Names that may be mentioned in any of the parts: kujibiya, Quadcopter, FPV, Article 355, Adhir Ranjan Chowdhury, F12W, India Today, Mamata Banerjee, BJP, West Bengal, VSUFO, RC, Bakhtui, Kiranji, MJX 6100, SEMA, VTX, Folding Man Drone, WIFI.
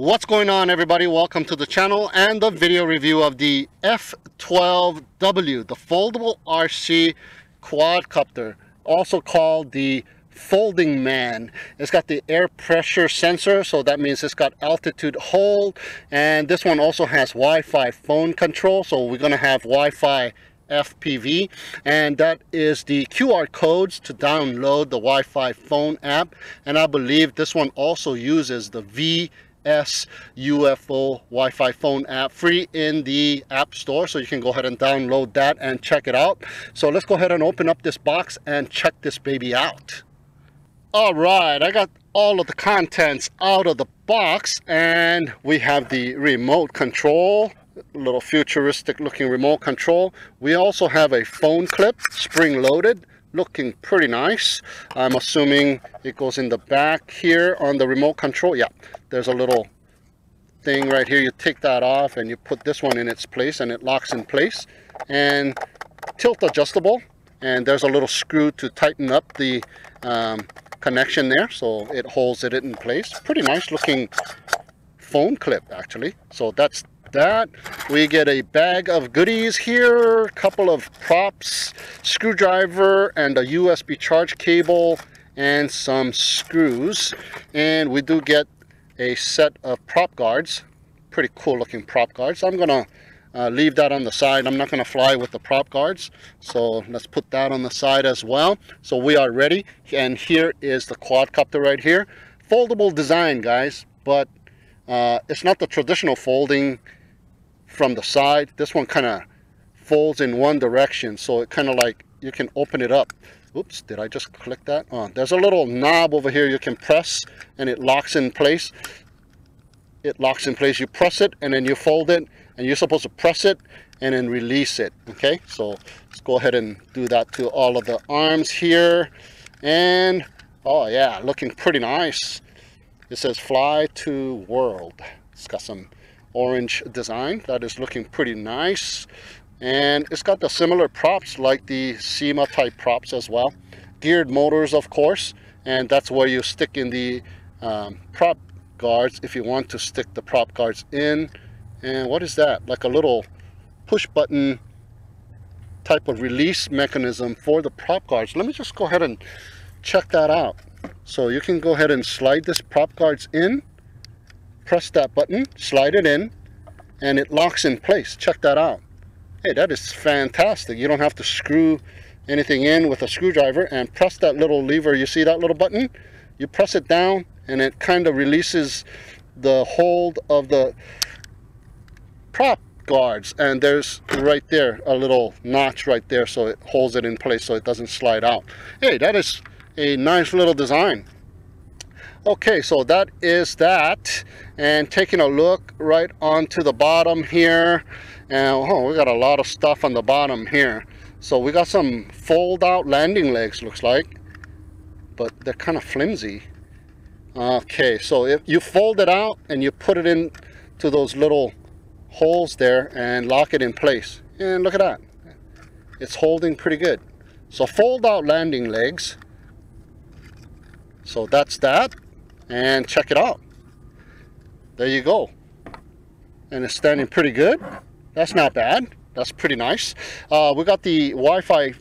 What's going on, everybody? Welcome to the channel and the video review of the F12W, the foldable RC quadcopter, also called the folding man. It's got the air pressure sensor, so that means it's got altitude hold, and this one also has Wi-Fi phone control, so we're going to have Wi-Fi FPV, and that is the QR codes to download the Wi-Fi phone app. And I believe this one also uses the VSUFO Wi-Fi phone app, free in the app store, so you can go ahead and download that and check it out. So let's go ahead and open up this box and check this baby out. All right, I got all of the contents out of the box, and we have the remote control, little futuristic looking remote control. We also have a phone clip, spring loaded, looking pretty nice. I'm assuming it goes in the back here on the remote control. Yeah, there's a little thing right here. You take that off and you put this one in its place and it locks in place, and tilt adjustable, and there's a little screw to tighten up the connection there, so it holds it in place. Pretty nice looking phone clip actually. So that's that. We get a bag of goodies here, a couple of props, screwdriver and a USB charge cable and some screws, and we do get a set of prop guards, pretty cool looking prop guards. I'm gonna leave that on the side. I'm not gonna fly with the prop guards, so let's put that on the side as well. So we are ready, and here is the quadcopter right here. Foldable design, guys, but it's not the traditional folding from the side. This one kind of folds in one direction, so it kind of like you can open it up. Oops, did I just click that? Oh, there's a little knob over here you can press and it locks in place. It locks in place. You press it and then you fold it, and you're supposed to press it and then release it. Okay, so let's go ahead and do that to all of the arms here. And oh yeah, looking pretty nice. It says fly to world. It's got some orange design that is looking pretty nice, and it's got the similar props like the SEMA type props as well, geared motors of course, and that's where you stick in the prop guards if you want to stick the prop guards in. And what is that, like a little push button type of release mechanism for the prop guards? Let me just go ahead and check that out. So you can go ahead and slide this prop guards in, press that button, slide it in, and it locks in place. Check that out. Hey, that is fantastic. You don't have to screw anything in with a screwdriver, and press that little lever. You see that little button? You press it down and it kind of releases the hold of the prop guards, and there's right there a little notch right there, so it holds it in place so it doesn't slide out. Hey, that is a nice little design. Okay, so that is that, and taking a look right onto the bottom here, and oh, we got a lot of stuff on the bottom here. So we got some fold out landing legs, looks like, but they're kind of flimsy. Okay, so if you fold it out and you put it in to those little holes there and lock it in place, and look at that, it's holding pretty good. So fold out landing legs. So that's that, and check it out. There you go. And it's standing pretty good. That's not bad. That's pretty nice. We got the Wi-Fi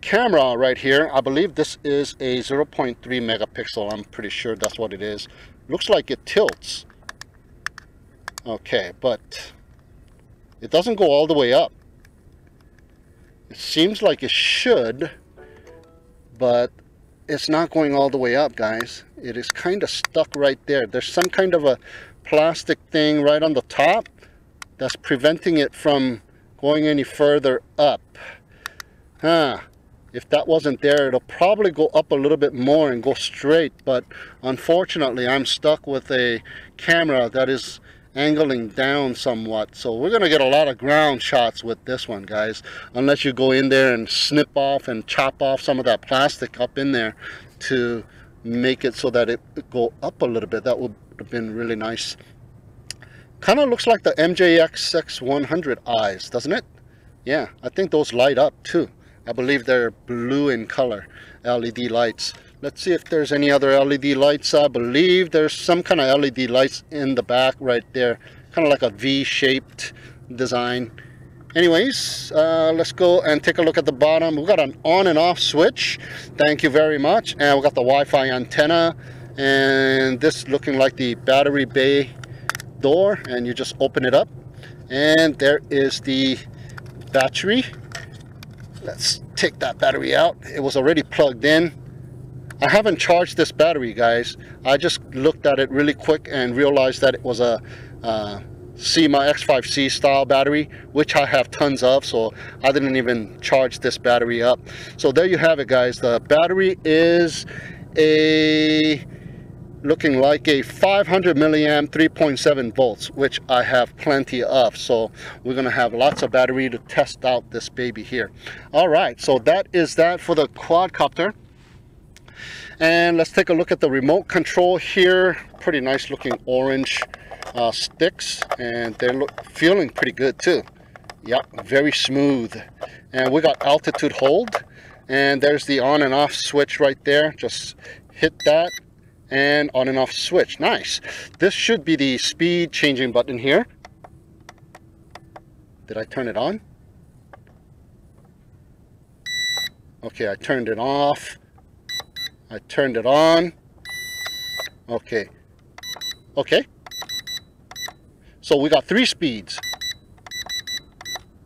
camera right here. I believe this is a 0.3 megapixel. I'm pretty sure that's what it is. Looks like it tilts. Okay, but it doesn't go all the way up. It seems like it should, but it's not going all the way up, guys. It is kind of stuck right there. There's some kind of a plastic thing right on the top that's preventing it from going any further up. If that wasn't there, it'll probably go up a little bit more and go straight, but unfortunately I'm stuck with a camera that is angling down somewhat, so we're gonna get a lot of ground shots with this one, guys, unless you go in there and snip off and chop off some of that plastic up in there to make it so that it go up a little bit. That would have been really nice. Kind of looks like the MJX 6100 eyes, doesn't it? Yeah, I think those light up too. I believe they're blue in color, LED lights. Let's see if there's any other LED lights. I believe there's some kind of LED lights in the back right there, kind of like a V-shaped design. Anyways, let's go and take a look at the bottom. We've got an on and off switch, thank you very much, and we've got the Wi-Fi antenna, and this looking like the battery bay door, and you just open it up, and there is the battery. Let's take that battery out. It was already plugged in. I haven't charged this battery, guys. I just looked at it really quick and realized that it was a SEMA X5C style battery, which I have tons of, so I didn't even charge this battery up. So there you have it, guys. The battery is a looking like a 500 milliamp 3.7 volts, which I have plenty of, so we're gonna have lots of battery to test out this baby here. All right, so that is that for the quadcopter, and let's take a look at the remote control here. Pretty nice looking orange sticks, and they're feeling pretty good too. Yep, very smooth. And we got altitude hold, and there's the on and off switch right there. Just hit that and on and off switch. Nice. This should be the speed changing button here. Did I turn it on? Okay, I turned it off. I turned it on. Okay. Okay. So we got three speeds.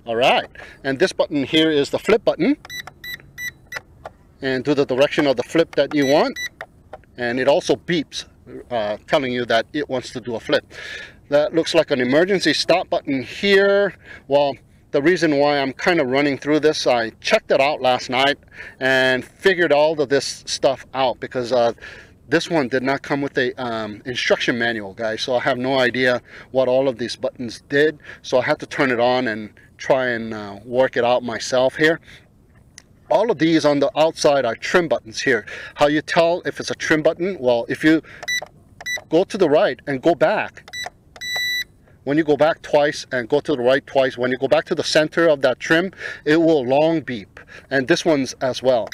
All right. And this button here is the flip button. And do the direction of the flip that you want. And it also beeps, telling you that it wants to do a flip. That looks like an emergency stop button here. Well, the reason why I'm kind of running through this, I checked it out last night and figured all of this stuff out, because this one did not come with a instruction manual, guys, so I have no idea what all of these buttons did. So I had to turn it on and try and work it out myself here. All of these on the outside are trim buttons here. How you tell if it's a trim button? Well, if you go to the right and go back, when you go back twice and go to the right twice, when you go back to the center of that trim, it will long beep. And this one's as well.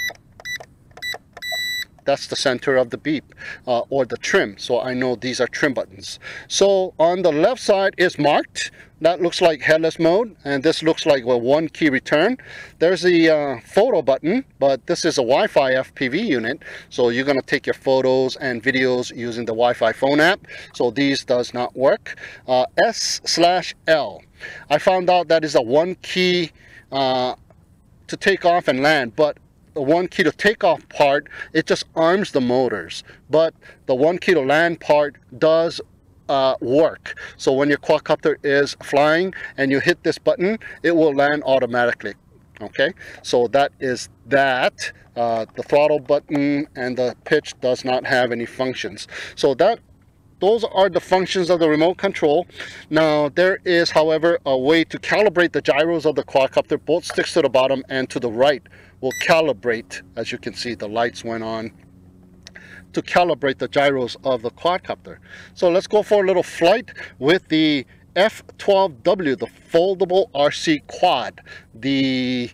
That's the center of the beep or the trim. So I know these are trim buttons. So on the left side is marked. That looks like headless mode, and this looks like a one key return. There's the photo button, but this is a Wi-Fi FPV unit, so you're gonna take your photos and videos using the Wi-Fi phone app, so these does not work. S/L, I found out that is a one key to take off and land, but the one key to take off part, it just arms the motors, but the one key to land part does work. So when your quadcopter is flying and you hit this button, it will land automatically. Okay, so that is that. The throttle button and the pitch does not have any functions. So that those are the functions of the remote control. Now there is, however, a way to calibrate the gyros of the quadcopter. Both sticks to the bottom and to the right will calibrate, as you can see the lights went on, to calibrate the gyros of the quadcopter. So let's go for a little flight with the F12W, the foldable RC quad, the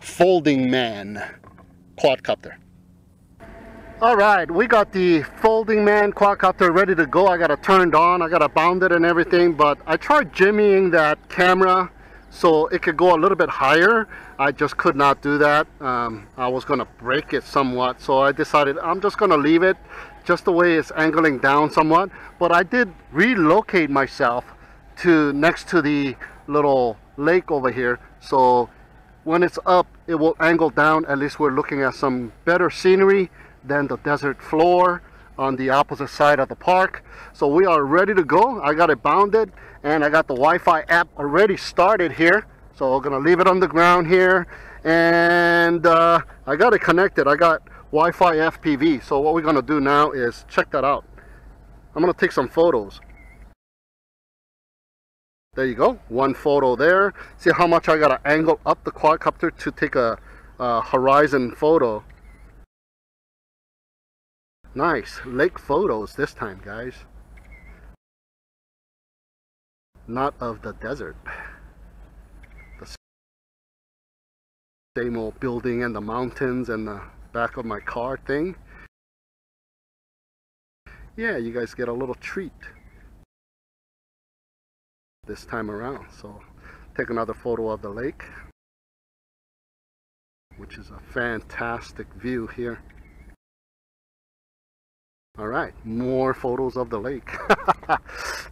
folding man quadcopter. All right, we got the folding man quadcopter ready to go. I got it turned on, I got it bounded and everything, but I tried jimmying that camera so it could go a little bit higher. I just could not do that. I was gonna break it somewhat, so I decided I'm just gonna leave it just the way it's angling down somewhat. But I did relocate myself to next to the little lake over here, so when it's up it will angle down. At least we're looking at some better scenery than the desert floor on the opposite side of the park. So we are ready to go. I got it bounded and I got the Wi-Fi app already started here, so we're gonna leave it on the ground here, and I got it connected. I got Wi-Fi FPV, so what we're gonna do now is check that out. I'm gonna take some photos. There you go, one photo there. See how much I gotta angle up the quadcopter to take a horizon photo. Nice lake photos this time, guys, not of the desert. The same old building and the mountains and the back of my car thing. yeah, you guys get a little treat this time around. So take another photo of the lake, which is a fantastic view here. All right, more photos of the lake.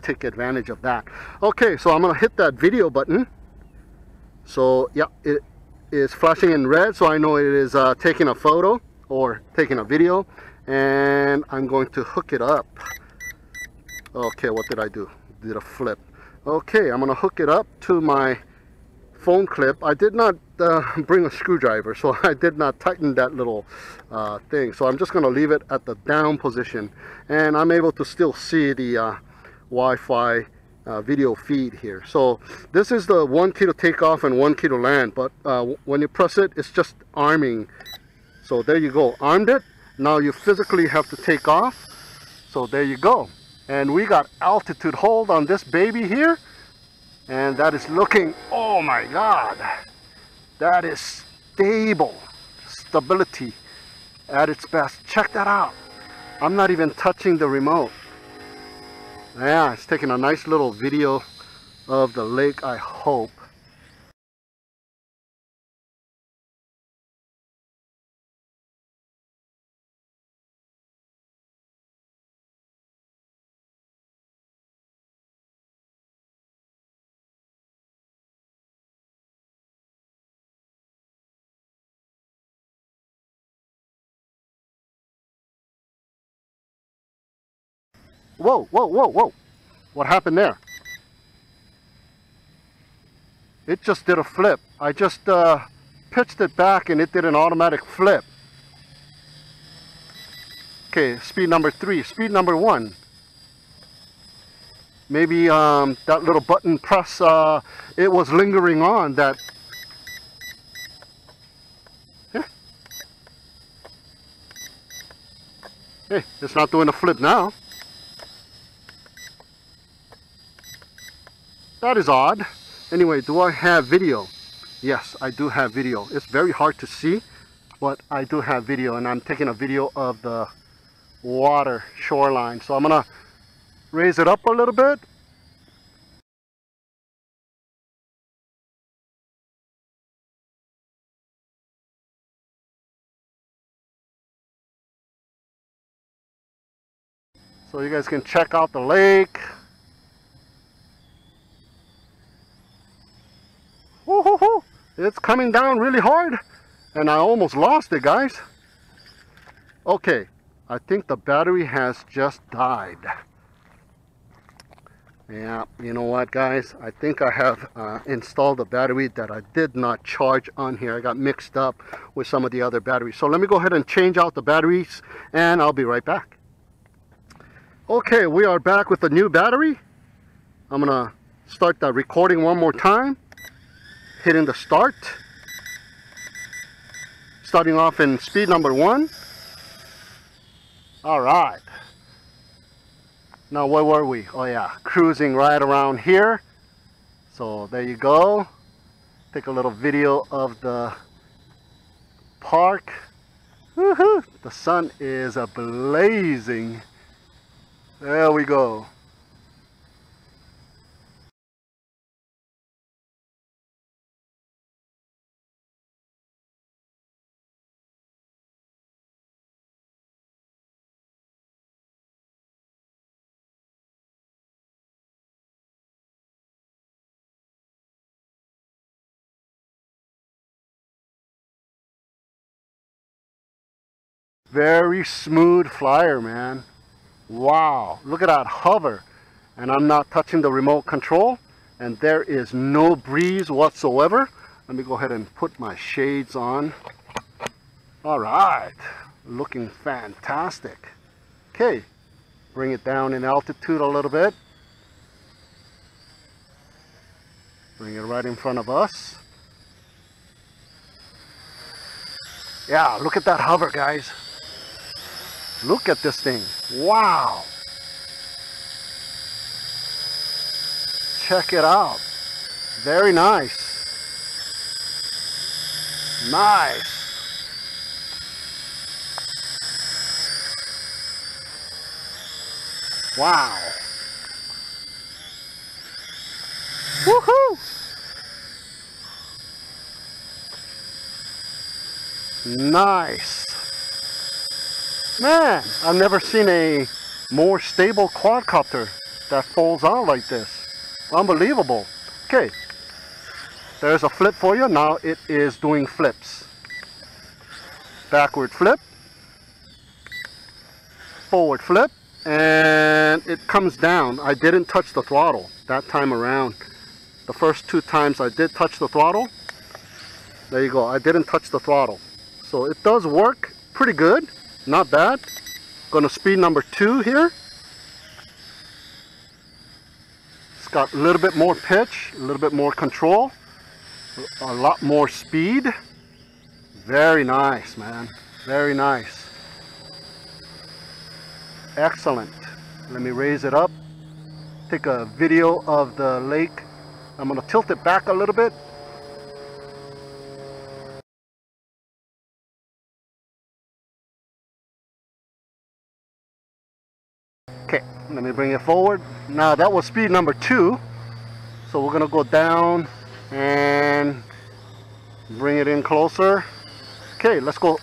Take advantage of that. Okay, so I'm gonna hit that video button. So yeah, it is flashing in red, so I know it is taking a photo or taking a video, and I'm going to hook it up. Okay, what did I do? Did a flip. Okay, I'm gonna hook it up to my phone clip. I did not bring a screwdriver, so I did not tighten that little thing, so I'm just going to leave it at the down position, and I'm able to still see the Wi-Fi video feed here. So this is the 1 key to take off and 1 key to land, but when you press it, it's just arming. So there you go, armed it. Now you physically have to take off. So there you go, and we got altitude hold on this baby here, and that is looking, oh my god, that is stable, stability at its best. Check that out. I'm not even touching the remote. Yeah, it's taking a nice little video of the lake, I hope. Whoa, whoa, whoa, whoa. What happened there? It just did a flip. I just pitched it back and it did an automatic flip. Okay, speed number 3. Speed number 1. Maybe that little button press, it was lingering on that. Hey, it's not doing a flip now. That is odd. Anyway, do I have video? Yes, I do have video. It's very hard to see, but I do have video, and I'm taking a video of the water shoreline. So I'm gonna raise it up a little bit. So you guys can check out the lake. It's coming down really hard, and I almost lost it, guys. Okay, I think the battery has just died. Yeah, you know what, guys, I think I have installed a battery that I did not charge on here. I got mixed up with some of the other batteries, so let me go ahead and change out the batteries, and I'll be right back. Okay, we are back with the new battery. I'm gonna start the recording one more time. Hitting the start, starting off in speed number 1. All right, now where were we? Oh yeah, cruising right around here. So there you go, take a little video of the park. Woohoo! The sun is blazing. There we go. Very smooth flyer, man. Wow, look at that hover. And I'm not touching the remote control, and there is no breeze whatsoever. Let me go ahead and put my shades on. All right, looking fantastic. Okay, bring it down in altitude a little bit. Bring it right in front of us. Yeah, look at that hover, guys. Look at this thing. Wow. Check it out. Very nice. Nice. Wow. Woohoo! Nice. Man, I've never seen a more stable quadcopter that folds out like this. Unbelievable. Okay, there's a flip for you. Now it is doing flips. Backward flip, forward flip, and it comes down. I didn't touch the throttle that time around. The first two times I did touch the throttle. There you go, I didn't touch the throttle. So it does work pretty good, not bad. Gonna speed number two here. It's got a little bit more pitch, a little bit more control, a lot more speed. Very nice, man, very nice. Excellent. Let me raise it up, take a video of the lake. I'm gonna tilt it back a little bit. Okay, let me bring it forward. Now that was speed number two. So we're gonna go down and bring it in closer. Okay, let's go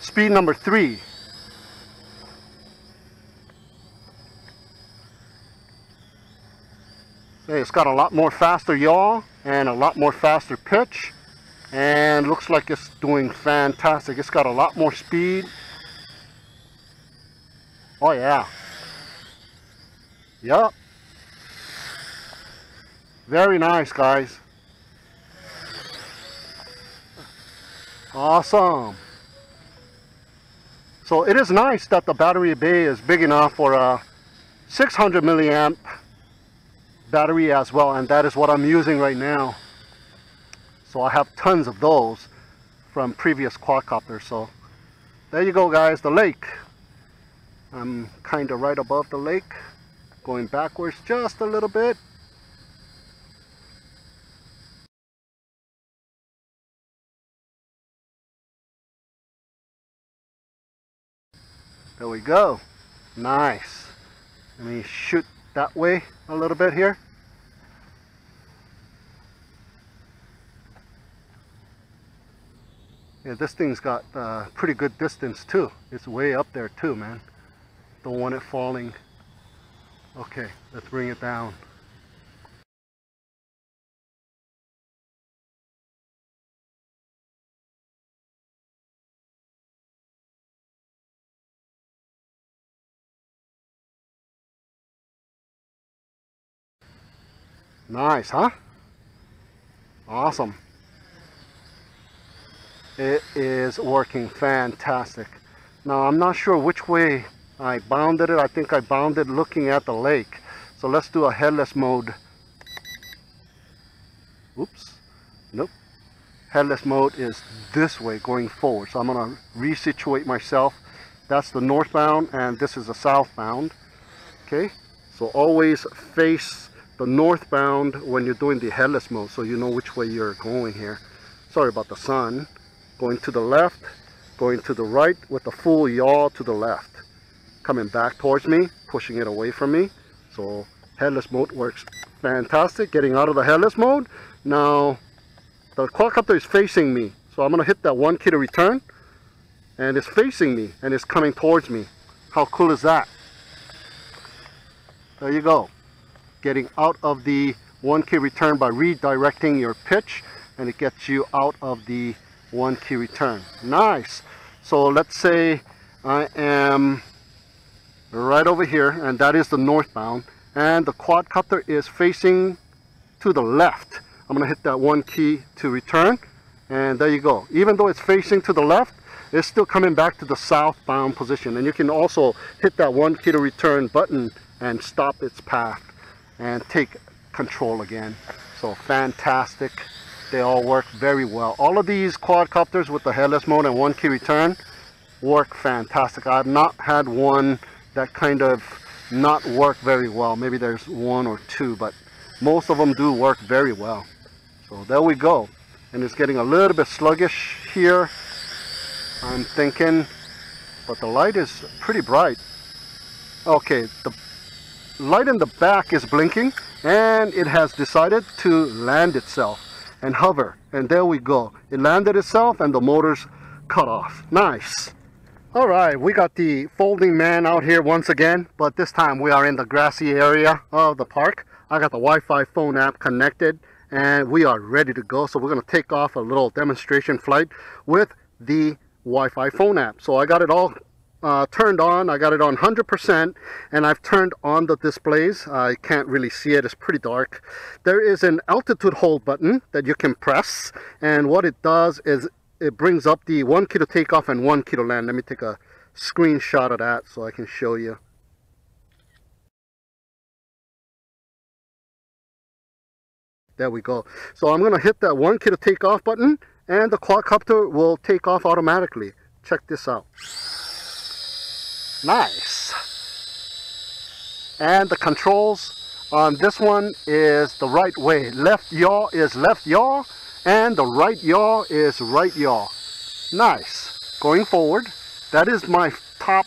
speed number three. It's got a lot more faster yaw and a lot more faster pitch, and looks like it's doing fantastic. It's got a lot more speed. Oh yeah. Yup. Very nice, guys. Awesome. So it is nice that the battery bay is big enough for a 600 milliamp battery as well, and that is what I'm using right now. So I have tons of those from previous quadcopters. So there you go, guys, the lake. I'm kind of right above the lake. Going backwards just a little bit. There we go. Nice. Let me shoot that way a little bit here. Yeah, this thing's got pretty good distance too. It's way up there too, man. Don't want it falling. Okay, let's bring it down. Nice, huh? Awesome. It is working fantastic. Now, I'm not sure which way I bounded it. I think I bounded looking at the lake. So let's do a headless mode. Oops. Nope. Headless mode is this way going forward. So I'm going to resituate myself. That's the northbound and this is the southbound. Okay. So always face the northbound when you're doing the headless mode, so you know which way you're going here. Sorry about the sun. Going to the left, going to the right with the full yaw to the left. Coming back towards me, pushing it away from me. So headless mode works fantastic. Getting out of the headless mode. Now the quadcopter is facing me, so I'm gonna hit that 1 kilo return, and it's facing me and it's coming towards me. How cool is that? There you go. Getting out of the 1 kilo return by redirecting your pitch, and it gets you out of the 1 kilo return. Nice. So let's say I am right over here, and that is the northbound, and the quadcopter is facing to the left. I'm gonna hit that 1 kilo return, and there you go. Even though it's facing to the left, it's still coming back to the southbound position, and you can also hit that 1 kilo return button and stop its path and take control again. So fantastic. They all work very well. All of these quadcopters with the headless mode and 1 kilo return work fantastic. I've not had one that kind of not work very well. Maybe there's one or two, but most of them do work very well. So there we go. And it's getting a little bit sluggish here, I'm thinking, but the light is pretty bright. Okay, the light in the back is blinking, and it has decided to land itself and hover. And there we go. It landed itself and the motor's cut off. Nice. All right, we got the folding man out here once again, but this time we are in the grassy area of the park. I got the Wi-Fi phone app connected and we are ready to go. So we're going to take off a little demonstration flight with the Wi-Fi phone app. So I got it all turned on. I got it on 100% and I've turned on the displays. I can't really see it. It's pretty dark. There is an altitude hold button that you can press, and what it does is it brings up the 1 kilo takeoff and 1 kilo land. Let me take a screenshot of that so I can show you. There we go. So I'm going to hit that 1 kilo takeoff button and the quadcopter will take off automatically. Check this out. Nice. And the controls on this one is the right way. Left yaw is left yaw and the right yaw is right yaw. Nice. Going forward, that is my top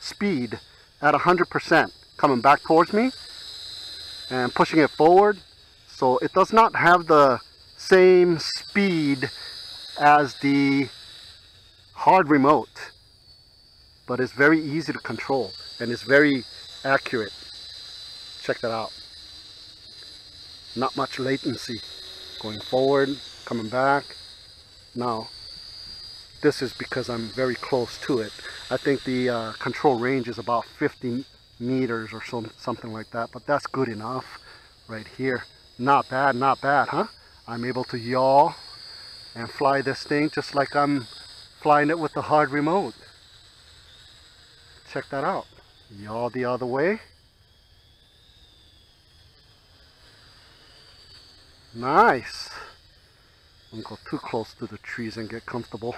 speed at 100%. Coming back towards me and pushing it forward. So it does not have the same speed as the hard remote, but it's very easy to control and it's very accurate. Check that out. Not much latency. Going forward, coming back. Now, this is because I'm very close to it. I think the control range is about 50 meters or something like that, but that's good enough right here. Not bad, not bad, huh? I'm able to yaw and fly this thing just like I'm flying it with the hard remote. Check that out. Yaw the other way. Nice. Don't go too close to the trees and get comfortable.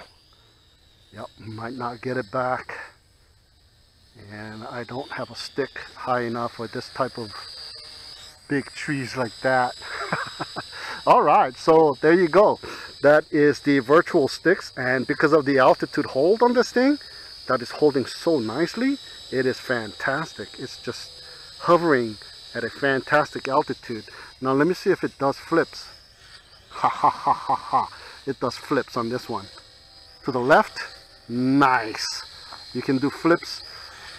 Yep, might not get it back. And I don't have a stick high enough for this type of big trees like that. All right, so there you go. That is the virtual sticks, and because of the altitude hold on this thing, that is holding so nicely. It is fantastic. It's just hovering at a fantastic altitude. Now let me see if it does flips. Ha ha ha ha ha. It does flips on this one. To the left, nice. You can do flips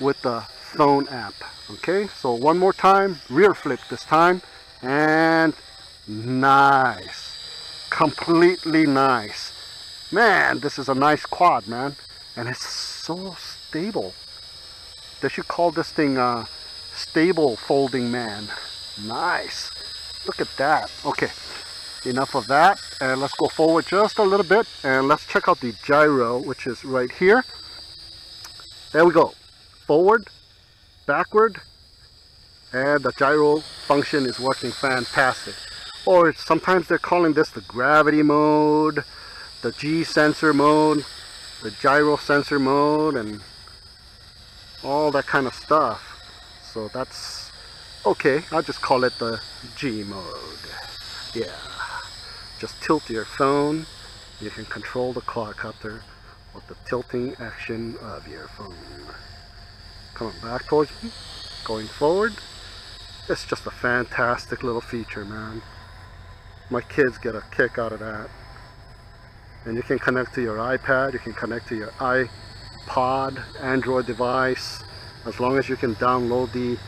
with the phone app. Okay, so one more time, rear flip this time, and nice. Completely nice. Man, this is a nice quad, man, and it's so stable. They should call this thing stable folding man. Nice. Look at that. Okay, enough of that, and let's go forward just a little bit and let's check out the gyro, which is right here. There we go. Forward, backward, and the gyro function is working fantastic. Or sometimes they're calling this the gravity mode, the G sensor mode, the gyro sensor mode, and all that kind of stuff. So that's okay. I'll just call it the G mode. Yeah, just tilt your phone. You can control the quadcopter with the tilting action of your phone. Coming back towards me, going forward. It's just a fantastic little feature, man. My kids get a kick out of that. And you can connect to your iPad, you can connect to your iPod, Android device. As long as you can download the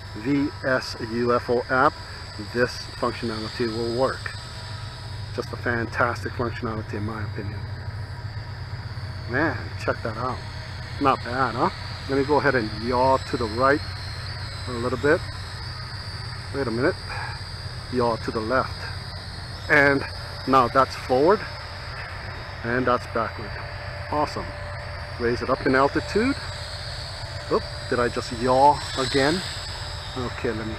VSUFO app, this functionality will work. Just a fantastic functionality in my opinion. Man, check that out. Not bad, huh? Let me go ahead and yaw to the right a little bit. Wait a minute. Yaw to the left. And now that's forward and that's backward. Awesome. Raise it up in altitude. Oop, did I just yaw again? Okay, let me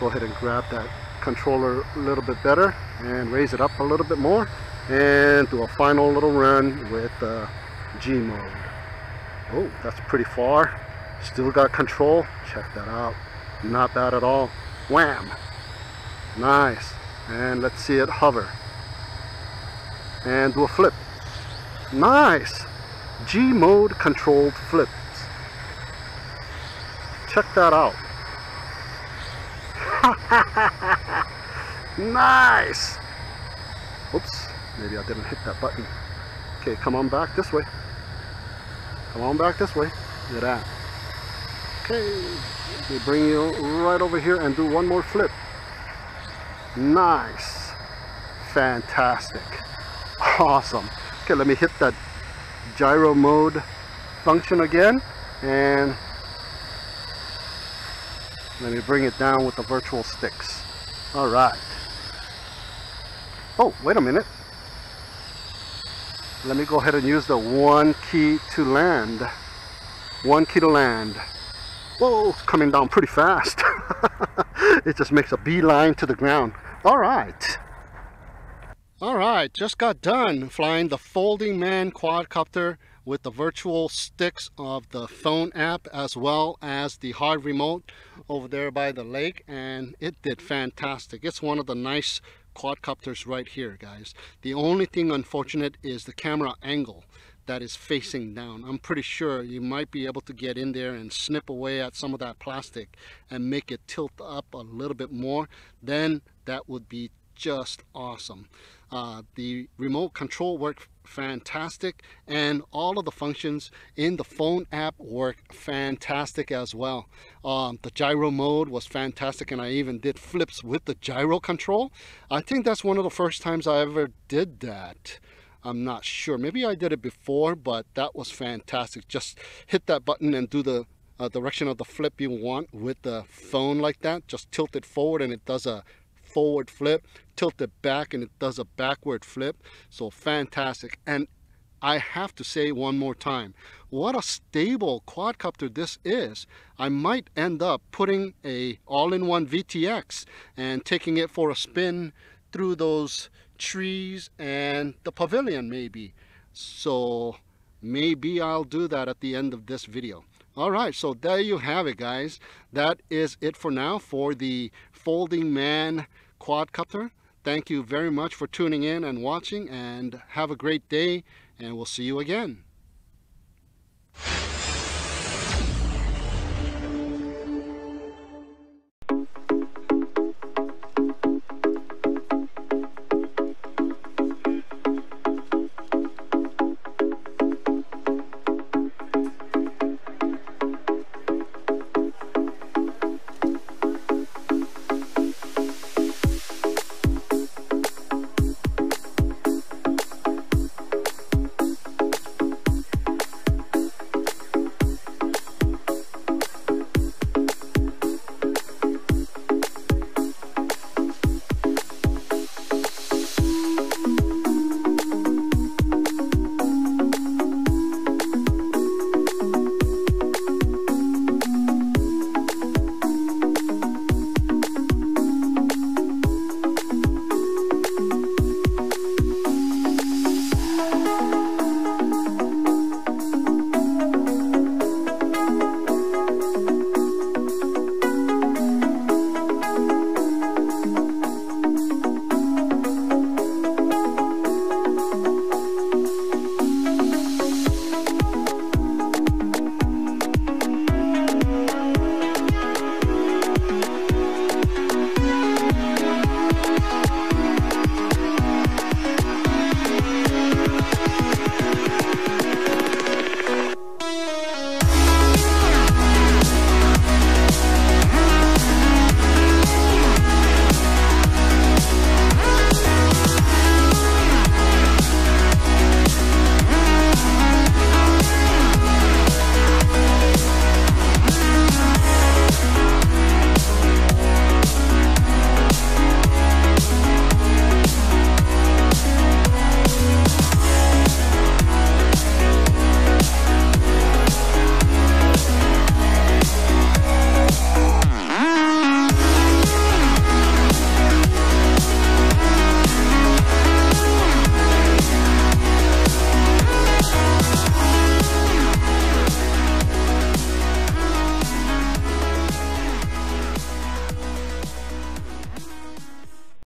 go ahead and grab that controller a little bit better and raise it up a little bit more and do a final little run with G mode. Oh, that's pretty far. Still got control. Check that out. Not bad at all. Wham! Nice. And let's see it hover and do a flip. Nice. G mode controlled flips. Check that out. Nice! Oops, maybe I didn't hit that button. Okay, come on back this way. Come on back this way. Look at that. Okay, let me bring you right over here and do one more flip. Nice. Fantastic. Awesome. Okay, let me hit that gyro mode function again and let me bring it down with the virtual sticks. All right. Oh, wait a minute. Let me go ahead and use the one key to land. One key to land. Whoa, it's coming down pretty fast. It just makes a beeline to the ground. All right. All right, just got done flying the Folding Man quadcopter with the virtual sticks of the phone app as well as the hard remote over there by the lake, and it did fantastic. It's one of the nice quadcopters right here, guys. The only thing unfortunate is the camera angle that is facing down. I'm pretty sure you might be able to get in there and snip away at some of that plastic and make it tilt up a little bit more. Then that would be just awesome. The remote control worked fantastic, and all of the functions in the phone app work fantastic as well. The gyro mode was fantastic, and I even did flips with the gyro control. I think that's one of the first times I ever did that. I'm not sure, maybe I did it before, but that was fantastic. Just hit that button and do the direction of the flip you want with the phone like that. Just tilt it forward and it does a forward flip, tilt it back and it does a backward flip. So fantastic. And I have to say one more time, what a stable quadcopter this is. I might end up putting a all-in-one VTX and taking it for a spin through those trees and the pavilion maybe. So maybe I'll do that at the end of this video. All right, so there you have it, guys. That is it for now for the Folding Man quadcopter. Thank you very much for tuning in and watching, and have a great day, and we'll see you again.